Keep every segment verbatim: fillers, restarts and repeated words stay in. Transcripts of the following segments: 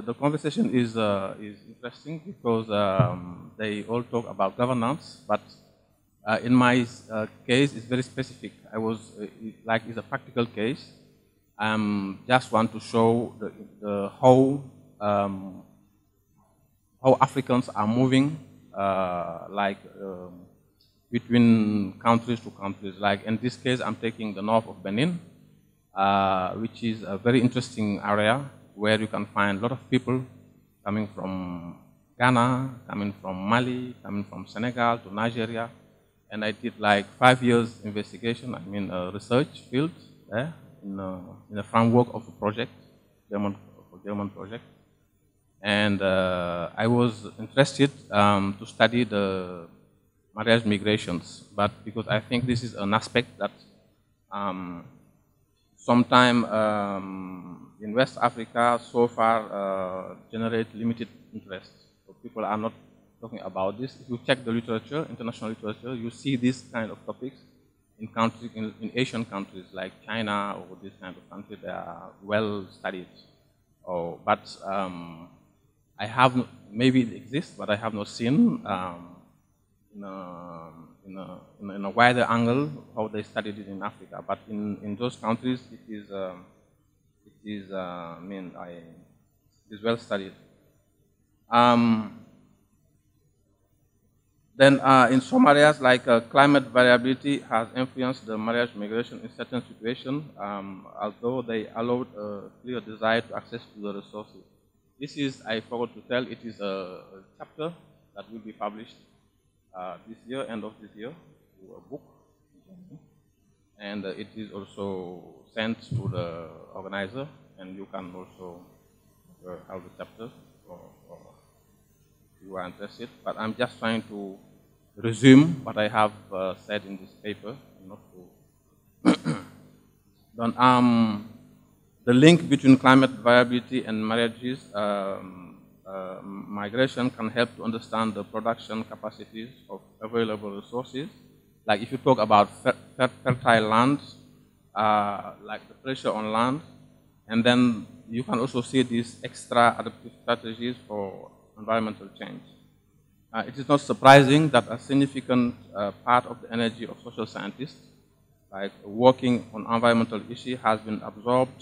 The, the conversation is, uh, is interesting because um, they all talk about governance, but uh, in my uh, case, it's very specific. I was, uh, like, it's a practical case. I um, just want to show the, the how, um, how Africans are moving, uh, like, um, between countries to countries. Like, in this case, I'm taking the north of Benin, uh, which is a very interesting area, where you can find a lot of people coming from Ghana, coming from Mali, coming from Senegal to Nigeria. And I did like five years investigation, I mean uh, research field there in the, in the framework of the project, German, German project. And uh, I was interested um, to study the marriage migrations, but because I think this is an aspect that um, sometime um, in West Africa, so far, uh, generate limited interest. So people are not talking about this. If you check the literature, international literature, you see these kind of topics in countries, in, in Asian countries like China or this kind of country. They are well studied. Oh, but um, I have no, maybe it exists, but I have not seen um, in, a, in, a, in a wider angle how they studied it in Africa. But in, in those countries, it is. Um, Is, uh, I mean, I, is well studied. Um, then uh, in some areas, like uh, climate variability has influenced the marriage migration in certain situations, um, although they allowed a clear desire to access to the resources. This is, I forgot to tell, it is a, a chapter that will be published uh, this year, end of this year, through a book. And uh, it is also sent to the organizer, and you can also uh, have the chapter or, or if you are interested. But I'm just trying to resume what I have uh, said in this paper, not to. Then, um, the link between climate variability and marriages um, uh, migration can help to understand the production capacities of available resources. Like if you talk about fer fer fertile lands, Uh, like the pressure on land, and then you can also see these extra adaptive strategies for environmental change. Uh, it is not surprising that a significant uh, part of the energy of social scientists, like working on environmental issues, has been absorbed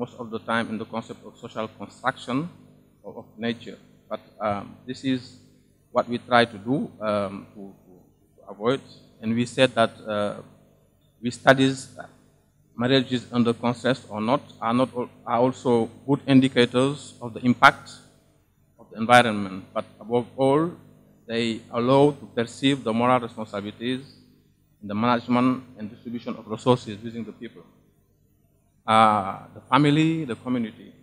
most of the time in the concept of social construction of nature. But um, this is what we try to do um, to, to, to avoid, and we said that uh, we studies. Marriages under consent or not are not are also good indicators of the impact of the environment, but above all, they allow to perceive the moral responsibilities in the management and distribution of resources using the people, uh, the family, the community,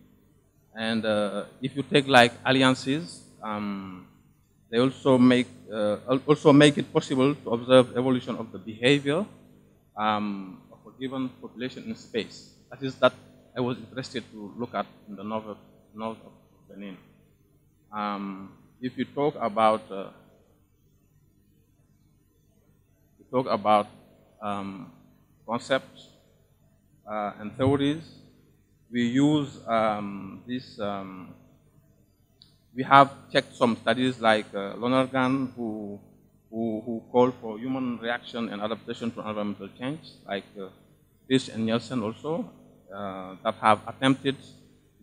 and uh, if you take like alliances, um, they also make uh, also make it possible to observe evolution of the behavior. Um, given population in space. That is that I was interested to look at in the north of, north of Benin. Um, if you talk about uh, you talk about um, concepts uh, and theories, we use um, this, um, we have checked some studies like uh, Lonergan, who, who, who called for human reaction and adaptation to environmental change, like uh, Fish and Nielsen also, uh, that have attempted to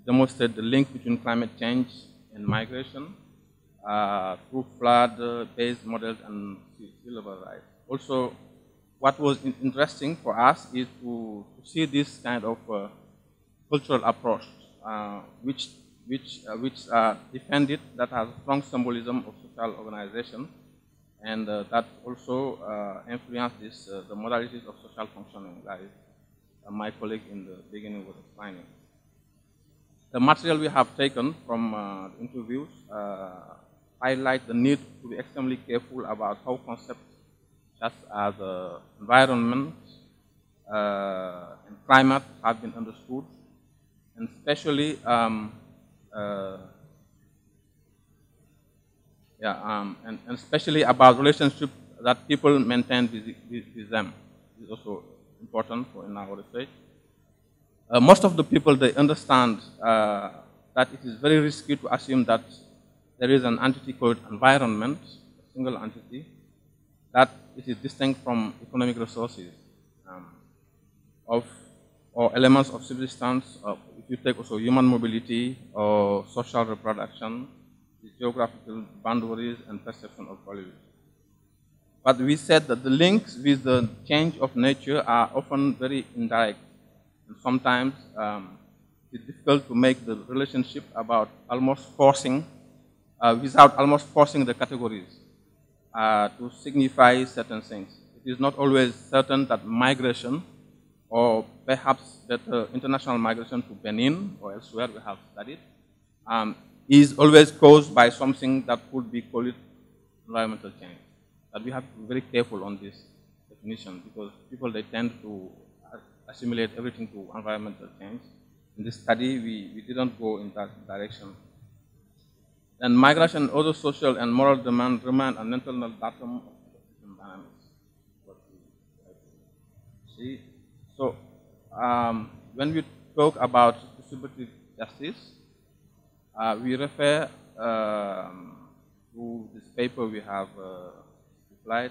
demonstrate the link between climate change and migration uh, through flood-based models and sea level rise. Also, what was interesting for us is to, to see this kind of uh, cultural approach, uh, which, which, uh, which uh, defended that has strong symbolism of social organization, and uh, that also uh, influences uh, the modalities of social functioning, like uh, my colleague in the beginning was explaining. The material we have taken from uh, the interviews uh, highlight the need to be extremely careful about how concepts such as uh, environment uh, and climate have been understood, and especially um, uh, Yeah, um, and, and especially about relationship that people maintain with, with, with them. This is also important for in our research. Uh, most of the people, they understand uh, that it is very risky to assume that there is an entity called environment, a single entity, that it is distinct from economic resources um, of or elements of subsistence, or if you take also human mobility or social reproduction, the geographical boundaries and perception of values. But we said that the links with the change of nature are often very indirect, and sometimes um, it's difficult to make the relationship about almost forcing, uh, without almost forcing the categories uh, to signify certain things. It is not always certain that migration, or perhaps that uh, international migration to Benin or elsewhere we have studied, um, is always caused by something that could be called environmental change. That we have to be very careful on this definition, because people, they tend to assimilate everything to environmental change. In this study, we, we didn't go in that direction. And migration, other social and moral demand remain an internal datum of the dynamics. What we see. So, um, when we talk about distributive justice, uh, we refer um, to this paper we have supplied.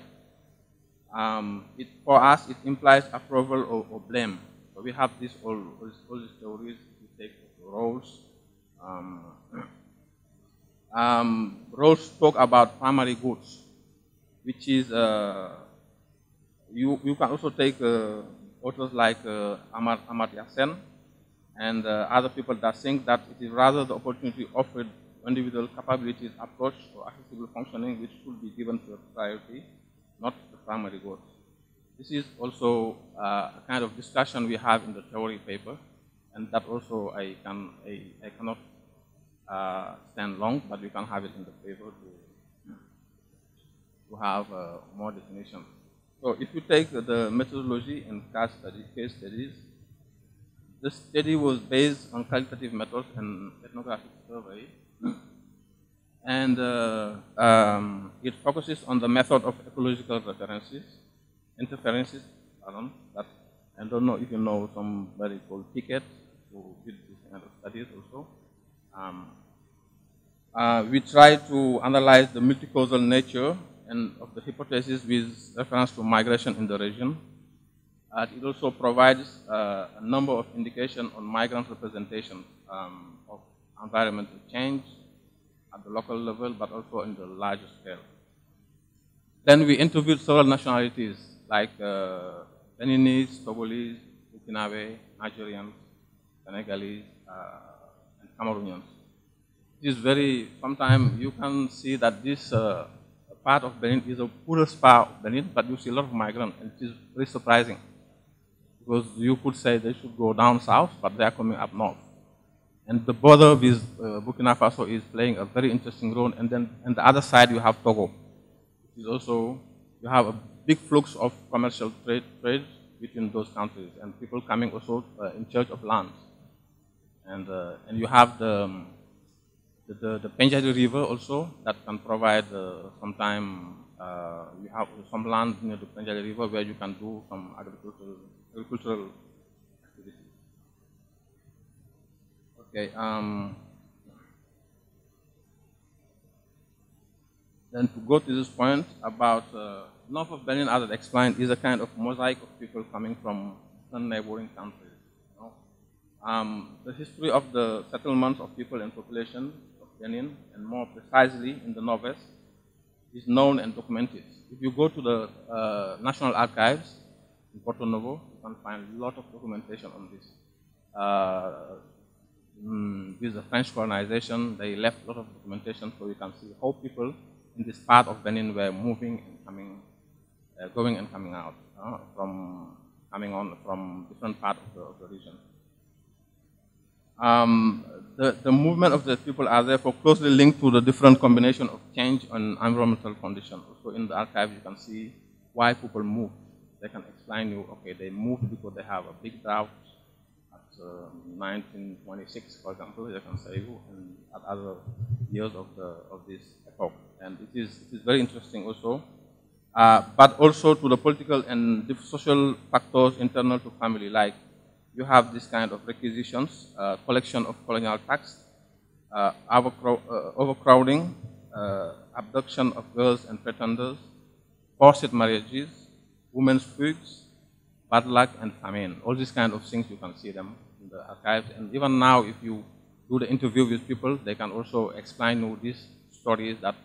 Uh, um, it, for us, it implies approval or, or blame. So we have this all, all, all these theories, we take roles. Um, um, roles talk about primary goods, which is, uh, you, you can also take uh, authors like uh, Amartya Sen and uh, other people that think that it is rather the opportunity offered individual capabilities, approach, or accessible functioning which should be given to a priority, not the primary goals. This is also uh, a kind of discussion we have in the theory paper, and that also I, can, I, I cannot uh, stand long, but we can have it in the paper to, to have uh, more definition. So if you take the methodology and case studies, case studies, this study was based on qualitative methods and ethnographic survey, and uh, um, it focuses on the method of ecological references, interferences, pardon, that I don't know if you know somebody called Pickett who did this kind of studies also. Um, uh, we try to analyze the multicausal nature and of the hypothesis with reference to migration in the region. Uh, it also provides uh, a number of indications on migrant representation um, of environmental change at the local level, but also in the larger scale. Then we interviewed several nationalities like uh, Beninese, Togolese, Burkinabe, Nigerians, Senegalese, uh, and Cameroonians. It is very, sometimes you can see that this uh, part of Benin is a poorest part of Benin, but you see a lot of migrants, and it is very surprising, because you could say they should go down south, but they are coming up north. And the border with uh, Burkina Faso is playing a very interesting role, and then on the other side you have Togo, which is also, you have a big flux of commercial trade, trade between those countries, and people coming also uh, in search of land. And, uh, and you have the um, The, the Penjali River also that can provide uh, sometime uh, you have some land near the Penjali River where you can do some agricultural agricultural activities. Okay. Um, then to go to this point about uh, north of Benin, as I explained, is a kind of mosaic of people coming from neighboring countries. You know? um, the history of the settlements of people and population, Benin, and more precisely in the Northwest, is known and documented. If you go to the uh, National Archives in Porto Novo, you can find a lot of documentation on this. Uh, mm, with the French colonization, they left a lot of documentation, so you can see how people in this part of Benin were moving and coming, uh, going and coming out, uh, from coming on from different parts of the, of the region. Um, the, the movement of the people are therefore closely linked to the different combination of change and environmental conditions. So in the archive, you can see why people move. They can explain you, okay, they moved because they have a big drought at uh, nineteen twenty-six, for example, they can say, and at other years of, the, of this epoch. And it is, it is very interesting also, uh, but also to the political and social factors internal to family, like you have this kind of requisitions, uh, collection of colonial tax, uh, overcrow uh, overcrowding, uh, abduction of girls and pretenders, forced marriages, women's feuds, bad luck and famine. All these kind of things, you can see them in the archives. And even now, if you do the interview with people, they can also explain all these stories that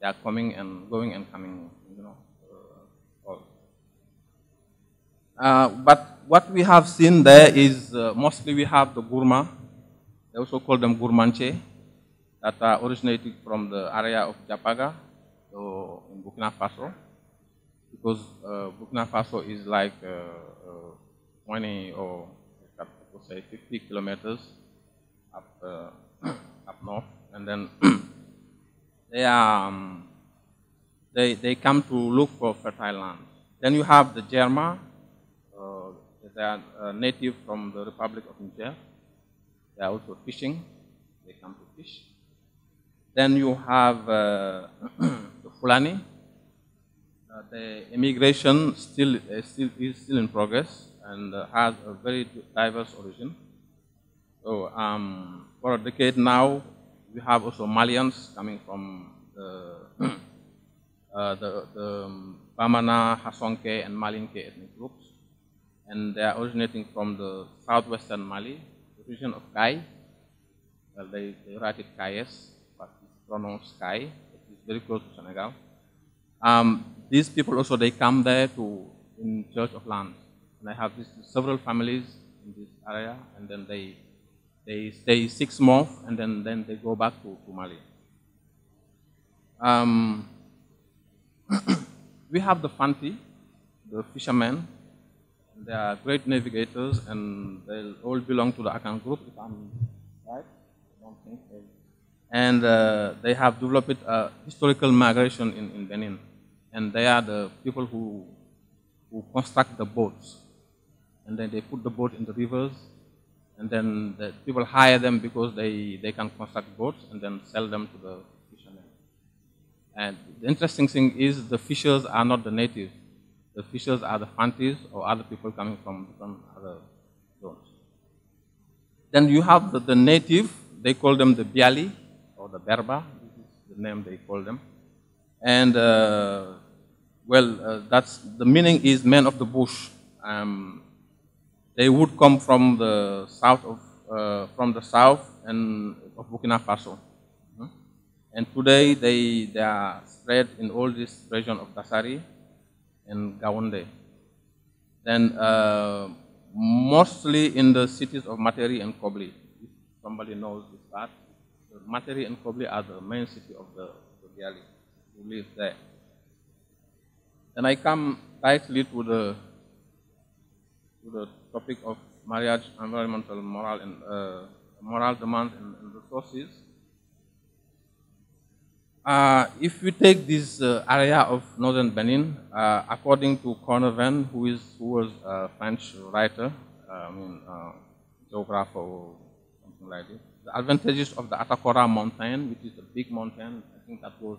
they are coming and going and coming, you know. Uh, but what we have seen there is uh, mostly we have the Gurma, they also call them gurmanche, that are originated from the area of Japaga, so in Burkina Faso, because uh, Burkina Faso is like uh, uh, twenty or I could say fifty kilometers up, uh, up north, and then they, are, um, they, they come to look for fertile land. Then you have the Germa. They are uh, native from the Republic of Niger. They are also fishing. They come to fish. Then you have uh, the Fulani. Uh, the immigration still, uh, still is still in progress and uh, has a very diverse origin. So um, for a decade now, we have also Malians coming from the, uh, the, the Bamana, Hassonke, and Malinke ethnic groups. And they are originating from the southwestern Mali, the region of Kai. Well, they, they write it Caius, but it's pronounced Kai. It's very close to Senegal. Um, these people also, they come there to in search of land. And I have this, several families in this area, and then they, they stay six months, and then, then they go back to, to Mali. Um, we have the Fanti, the fishermen. They are great navigators, and they all belong to the Akan group, if I'm right. I don't think they... And uh, they have developed a historical migration in, in Benin. And they are the people who, who construct the boats. And then they put the boat in the rivers. And then the people hire them because they, they can construct boats and then sell them to the fishermen. And the interesting thing is the fishers are not the natives. The fishers are the Fantis or other people coming from different other zones. Then you have the, the native, they call them the Biali or the Berba, this is the name they call them. And uh, well, uh, that's the meaning is men of the bush. Um, they would come from the south of, uh, from the south and of Burkina Faso. Mm-hmm. And today they, they are spread in all this region of Dasari and Gaounde. Then uh, mostly in the cities of Materi and Kobli. If somebody knows this part, Materi and Kobli are the main city of the, the Biali who live there. Then I come tightly to the to the topic of marriage, environmental moral and uh, moral demands and, and resources. Uh, if we take this uh, area of northern Benin, uh, according to Cornevin, who is who was a French writer, uh, I mean, uh, geographer or something like this, the advantages of the Atakora mountain, which is a big mountain, I think that was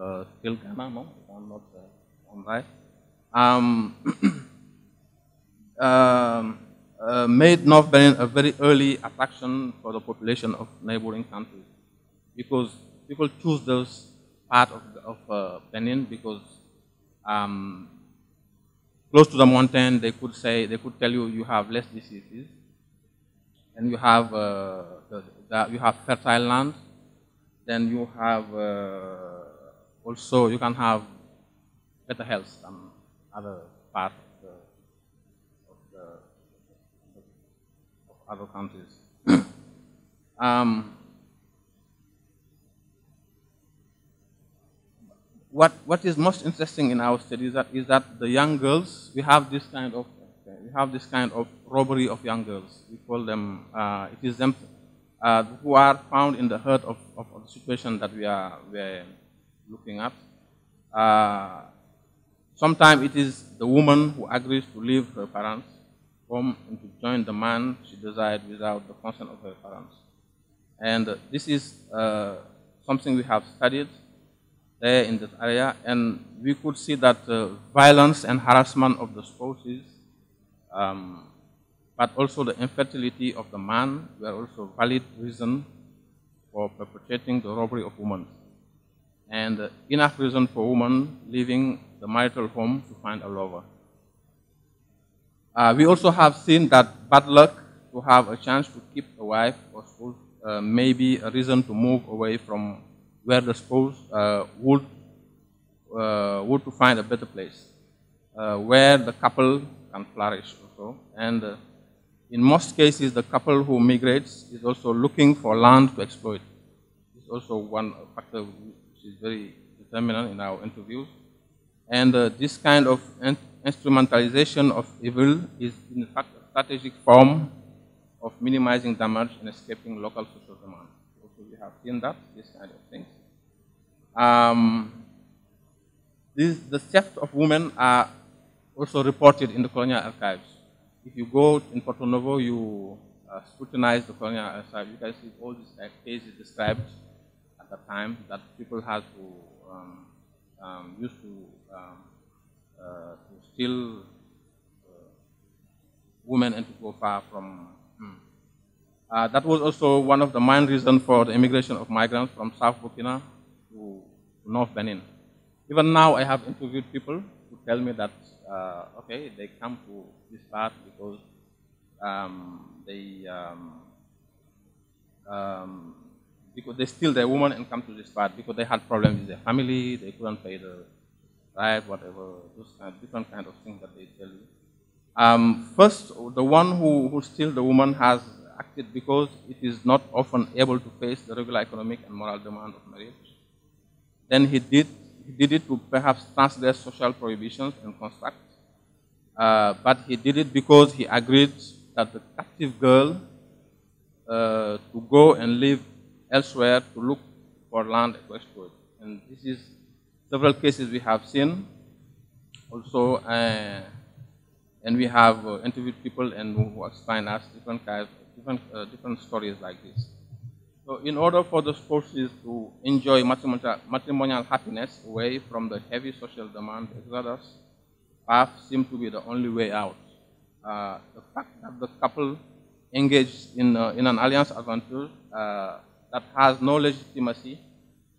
uh, still Ghana, no? I'm not uh, on right. Um, um, uh, made North Benin a very early attraction for the population of neighboring countries, because people choose those part of, the, of uh, Benin because um, close to the mountain, they could say, they could tell you you have less diseases, and you have uh, the, the, you have fertile land. Then you have uh, also you can have better health than other parts of, the, of, the, of other countries. um, What, what is most interesting in our studies that is that the young girls, we have this kind of, we have this kind of robbery of young girls. We call them, uh, it is them uh, who are found in the herd of, of, of the situation that we are we're looking at. Uh, sometimes it is the woman who agrees to leave her parents' home and to join the man she desired without the consent of her parents. And uh, this is uh, something we have studied there in this area, and we could see that uh, violence and harassment of the spouses, um, but also the infertility of the man were also valid reason for perpetrating the robbery of women, and inner prison for women leaving the marital home to find a lover. Uh, we also have seen that bad luck to have a chance to keep a wife or spouse uh, may be a reason to move away from where the spouse uh, would, uh, would to find a better place, uh, where the couple can flourish also. And uh, in most cases, the couple who migrates is also looking for land to exploit. It's also one factor which is very determinant in our interviews. And uh, this kind of instrumentalization of evil is in fact a strategic form of minimizing damage and escaping local social demand. Also, we have seen that, this kind of thing. Um, this, the theft of women are also reported in the colonial archives. If you go in Porto Novo, you uh, scrutinize the colonial archives, you can see all these uh, cases described at the time that people had to um, um, use to, um, uh, to steal uh, women and to go far from. Mm. Uh, that was also one of the main reasons for the immigration of migrants from South Burkina to North Benin. Even now, I have interviewed people who tell me that uh, okay, they come to this part because um, they um, um, because they steal their woman and come to this part because they had problems with their family, they couldn't pay the bribe, whatever, those kind of different kind of things that they tell you. Um, first, the one who, who steals the woman has acted because it is not often able to face the regular economic and moral demand of marriage. Then he did, he did it to perhaps transgress social prohibitions and constructs, uh, but he did it because he agreed that the captive girl uh, to go and live elsewhere to look for land to exploit. And this is several cases we have seen also. Uh, And we have uh, interviewed people and who explain us different kinds, different, uh, different stories like this. So in order for the spouses to enjoy matrimonial, matrimonial happiness away from the heavy social demand, exodus path seemed to be the only way out. Uh, the fact that the couple engaged in, uh, in an alliance adventure uh, that has no legitimacy,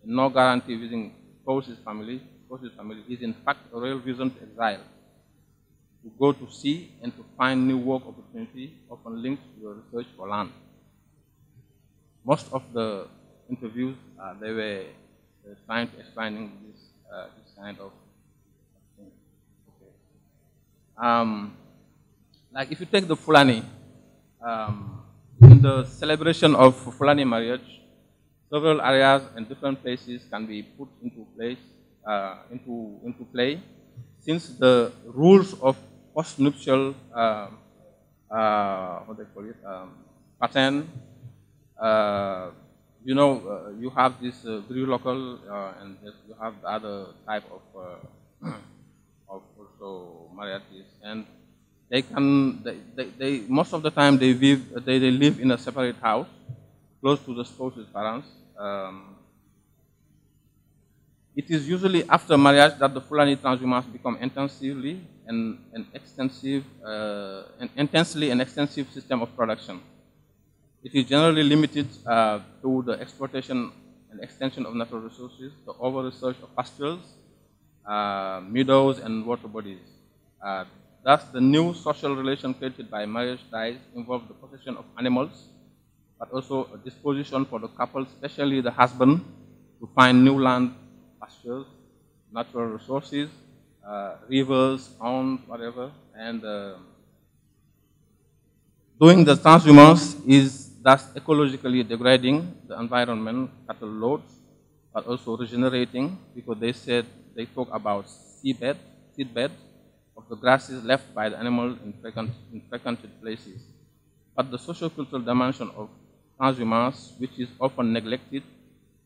no guarantee within spouse's family, spouse's family is in fact a real reason to exile, to go to sea and to find new work opportunity, often linked to your research for land. Most of the interviews, uh, they were uh, trying to explain this, uh, this kind of thing. Okay. Um, like if you take the Fulani, um, in the celebration of Fulani marriage, several areas and different places can be put into place, uh, into, into play, since the rules of post-nuptial uh, uh, what they call it, um, pattern, uh, you know, uh, you have this uh, local uh, and you have the other type of, uh, of also marriages, and they can, they, they, they, most of the time they live, they, they live in a separate house, close to the spouse's parents. Um, It is usually after marriage that the Fulani transhumance become intensively and, and extensive, uh, an intensely and extensive system of production. It is generally limited uh, to the exploitation and extension of natural resources, the over-research of pastorals, uh, meadows, and water bodies. Uh, thus, the new social relation created by marriage ties involve the possession of animals, but also a disposition for the couple, especially the husband, to find new land, pastures, natural resources, uh, rivers, ponds, whatever, and uh, doing the transhumance is thus ecologically degrading the environment, cattle loads, but also regenerating, because they said they talk about seabed, seedbed of the grasses left by the animal in frequented places. But the socio-cultural dimension of transhumance, which is often neglected,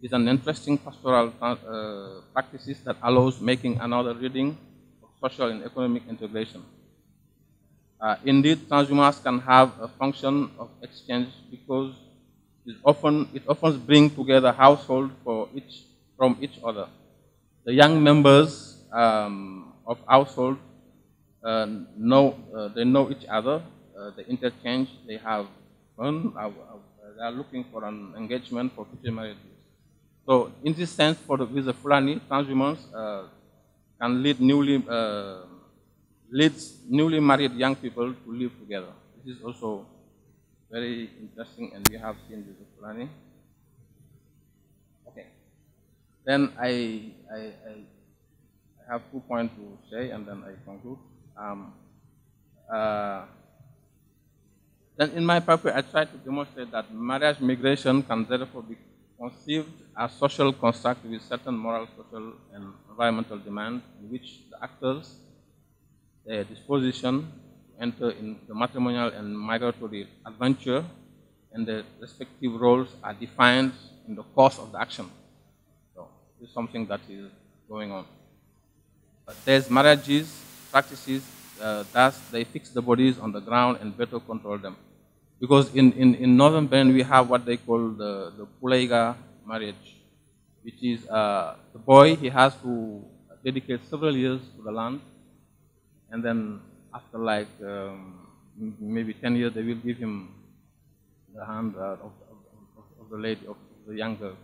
is an interesting pastoral uh, practices that allows making another reading of social and economic integration. Uh, indeed, transhumance can have a function of exchange because it often, it often brings together households for each, from each other. The young members um, of household, uh, know, uh, they know each other, uh, they interchange, they have fun, they are looking for an engagement for future marriages. So in this sense, for the, with the Fulani, transhumans uh, can lead newly, uh, leads newly married young people to live together. This is also very interesting, and we have seen this with Fulani. Okay. Then I, I, I have two points to say, and then I conclude. Um, uh, then in my paper, I tried to demonstrate that marriage migration can therefore be conceived as social construct with certain moral, social, and environmental demands in which the actors, their disposition to enter in the matrimonial and migratory adventure and their respective roles are defined in the course of the action. So this is something that is going on. But there's marriages, practices, uh, thus they fix the bodies on the ground and better control them. Because in, in, in northern Benin, we have what they call the, the Puleiga marriage, which is uh, the boy, he has to dedicate several years to the land, and then after like um, maybe ten years, they will give him the hand uh, of, of, of the lady, of the young girl.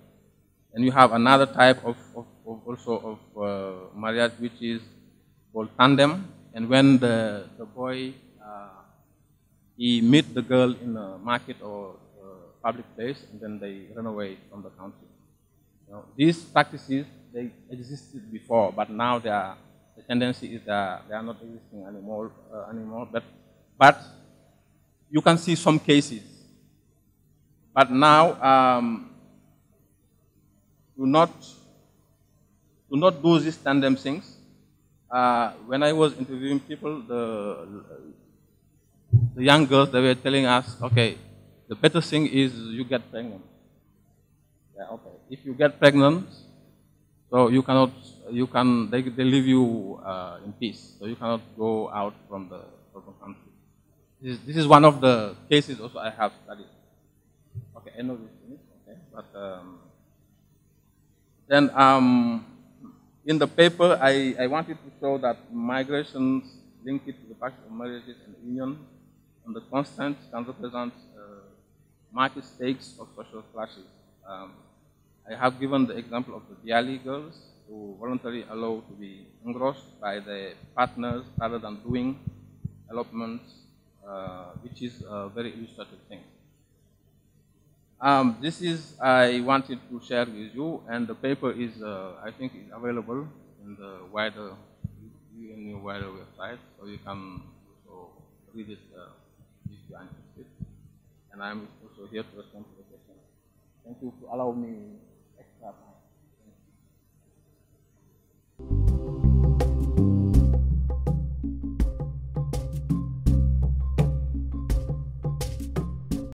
And you have another type of, of, of also of uh, marriage, which is called tandem, and when the, the boy uh, he meets the girl in a market or a public place, and then they run away from the country. You know, these practices, they existed before, but now they are, the tendency is that they are not existing anymore. Uh, anymore. But, but you can see some cases. But now, um, do not, do not do these tandem things. Uh, when I was interviewing people, the The young girls, they were telling us, okay, the better thing is you get pregnant. Yeah, okay. If you get pregnant, so you cannot, you can, they, they leave you uh, in peace. So you cannot go out from the, from the country. This is, this is one of the cases also I have studied. Okay, I know this is, okay. But um, then um, in the paper, I, I wanted to show that migrations linked to the fact of marriages and union and the constant can represent uh, market stakes of social clashes. Um, I have given the example of the Biali girls who voluntarily allow to be engrossed by their partners rather than doing elopements, uh, which is a very illustrative thing. Um, this is I wanted to share with you, and the paper is, uh, I think, is available in the wider, in the wider website, so you can also read it. Uh, If you are interested, and I'm also here to respond to the question. Thank you for allowing me extra time.